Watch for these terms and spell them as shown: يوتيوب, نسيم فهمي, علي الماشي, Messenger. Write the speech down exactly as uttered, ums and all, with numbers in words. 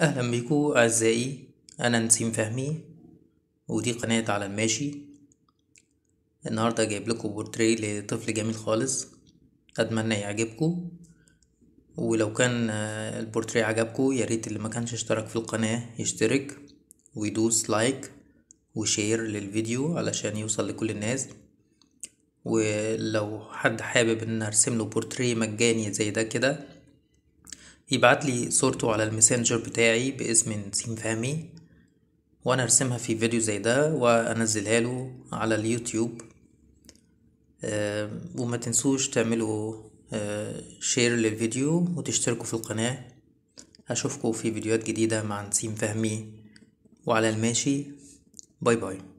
أهلا بكم أعزائي، أنا نسيم فهمي ودي قناة على الماشي. النهاردة جايب لكم بورتريه لطفل جميل خالص، أتمنى يعجبكم. ولو كان البورتريه عجبكم يا ريت اللي ما كانش اشترك في القناة يشترك ويدوس لايك وشير للفيديو علشان يوصل لكل الناس. ولو حد حابب ان ارسم له بورتريه مجاني زي ده كده يبعت لي صورته على الماسنجر بتاعي باسم نسيم فهمي، وانا ارسمها في فيديو زي ده وانزلها له على اليوتيوب. أه وما تنسوش تعملوا أه شير للفيديو وتشتركوا في القناة. اشوفكم في فيديوهات جديدة مع نسيم فهمي وعلى الماشي. باي باي.